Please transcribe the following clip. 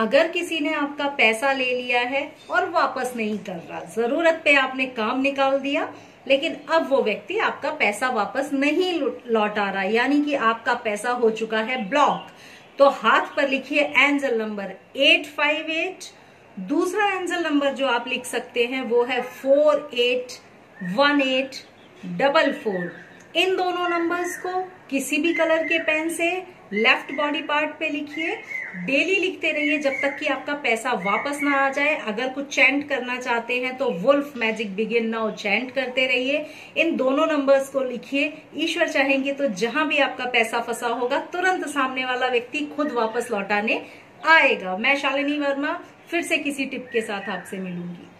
अगर किसी ने आपका पैसा ले लिया है और वापस नहीं कर रहा, जरूरत पे आपने काम निकाल दिया लेकिन अब वो व्यक्ति आपका पैसा वापस नहीं लौटा रहा, यानी कि आपका पैसा हो चुका है ब्लॉक, तो हाथ पर लिखिए एंजल नंबर 858। दूसरा एंजल नंबर जो आप लिख सकते हैं वो है 481844। इन दोनों नंबर्स को किसी भी कलर के पेन से लेफ्ट बॉडी पार्ट पे लिखिए। डेली लिखते रहिए जब तक कि आपका पैसा वापस ना आ जाए। अगर कुछ चैंट करना चाहते हैं तो wolf magic begin now chant करते रहिए। इन दोनों नंबर्स को लिखिए, ईश्वर चाहेंगे तो जहां भी आपका पैसा फंसा होगा तुरंत सामने वाला व्यक्ति खुद वापस लौटाने आएगा। मैं शालिनी वर्मा फिर से किसी टिप के साथ आपसे मिलूंगी।